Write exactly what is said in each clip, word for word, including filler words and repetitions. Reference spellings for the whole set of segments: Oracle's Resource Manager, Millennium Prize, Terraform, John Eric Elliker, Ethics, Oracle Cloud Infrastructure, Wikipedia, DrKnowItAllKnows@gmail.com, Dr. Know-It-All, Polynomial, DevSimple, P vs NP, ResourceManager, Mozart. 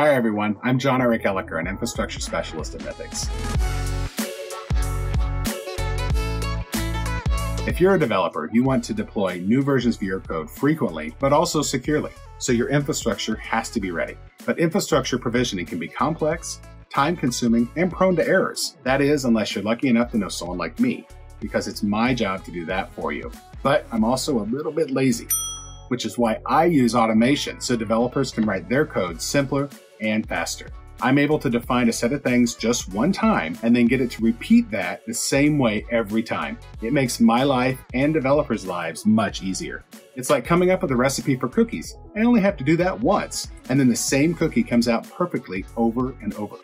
Hi everyone, I'm John Eric Elliker, an infrastructure specialist at Ethics. If you're a developer, you want to deploy new versions of your code frequently, but also securely, so your infrastructure has to be ready. But infrastructure provisioning can be complex, time-consuming, and prone to errors. That is, unless you're lucky enough to know someone like me, because it's my job to do that for you. But I'm also a little bit lazy, which is why I use automation so developers can write their code simpler and faster. I'm able to define a set of things just one time and then get it to repeat that the same way every time. It makes my life and developers' lives much easier. It's like coming up with a recipe for cookies. I only have to do that once, and then the same cookie comes out perfectly over and over.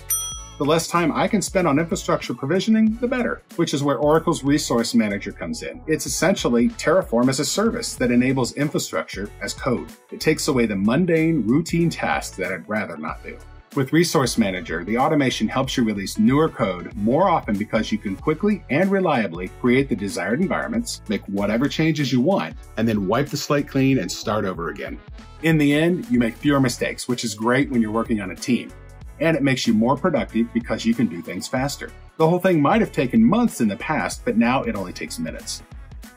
The less time I can spend on infrastructure provisioning, the better, which is where Oracle's Resource Manager comes in. It's essentially Terraform as a service that enables infrastructure as code. It takes away the mundane, routine tasks that I'd rather not do. With Resource Manager, the automation helps you release newer code more often because you can quickly and reliably create the desired environments, make whatever changes you want, and then wipe the slate clean and start over again. In the end, you make fewer mistakes, which is great when you're working on a team. And it makes you more productive because you can do things faster. The whole thing might have taken months in the past, but now it only takes minutes.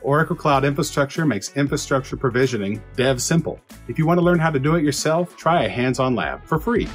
Oracle Cloud Infrastructure makes infrastructure provisioning dev simple. If you want to learn how to do it yourself, try a hands-on lab for free.